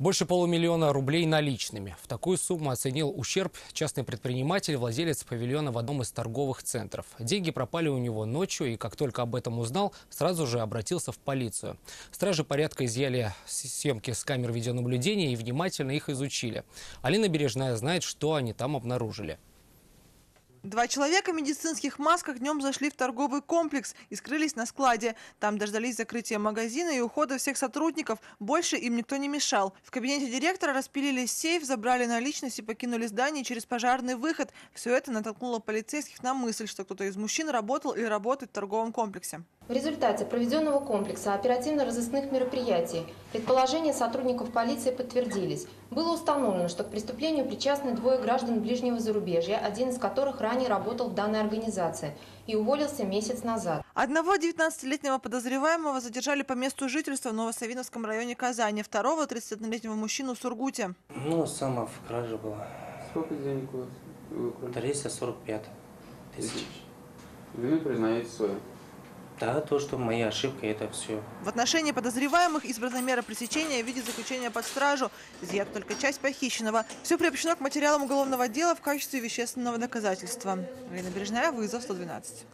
Больше полумиллиона рублей наличными. В такую сумму оценил ущерб частный предприниматель, владелец павильона в одном из торговых центров. Деньги пропали у него ночью, и как только об этом узнал, сразу же обратился в полицию. Стражи порядка изъяли съемки с камер видеонаблюдения и внимательно их изучили. Алина Бережная знает, что они там обнаружили. Два человека в медицинских масках днем зашли в торговый комплекс и скрылись на складе. Там дождались закрытия магазина и ухода всех сотрудников. Больше им никто не мешал. В кабинете директора распилили сейф, забрали наличность и покинули здание через пожарный выход. Все это натолкнуло полицейских на мысль, что кто-то из мужчин работал или работает в торговом комплексе. В результате проведенного комплекса оперативно-розыскных мероприятий предположения сотрудников полиции подтвердились. Было установлено, что к преступлению причастны двое граждан ближнего зарубежья, один из которых ранее работал в данной организации и уволился месяц назад. Одного 19-летнего подозреваемого задержали по месту жительства в Новосавиновском районе Казани, второго 31-летнего мужчину в Сургуте. Ну, сама в краже была. Сколько денег у вас? 345 тысяч. Вы признаете свое? Да, то, что моя ошибка, это все. В отношении подозреваемых избрана мера пресечения в виде заключения под стражу. Изъят только часть похищенного. Все приобщено к материалам уголовного дела в качестве вещественного доказательства. Галина Бережная, «Вызов 112».